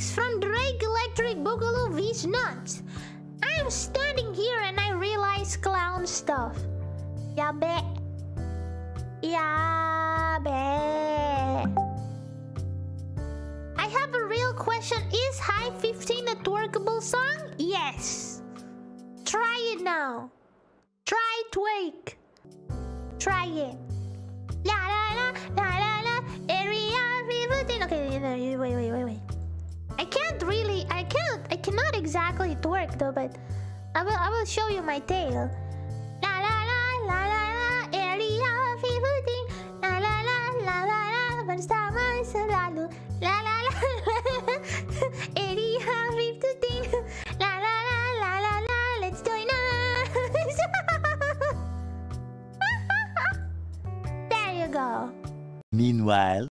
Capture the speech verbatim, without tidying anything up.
Max from Drake Electric Boogaloo V's Nuts. I'm standing here and I realize clown stuff. Yabe. Yabe. I have a real question. Is H I fifteen a twerkable song? Yes. Try it now. Try twerk. Try it. La la la la la la. Area revolting. Okay, wait, wait, wait, wait. I can't really. I can't. I cannot exactly twerk though. But I will. I will show you my tail. La la la la la la. Area revolting. La la la la la la. Where's the mouse? La la la la la. Area revolting. La la la la la la. Let's do it now. There you go. Meanwhile.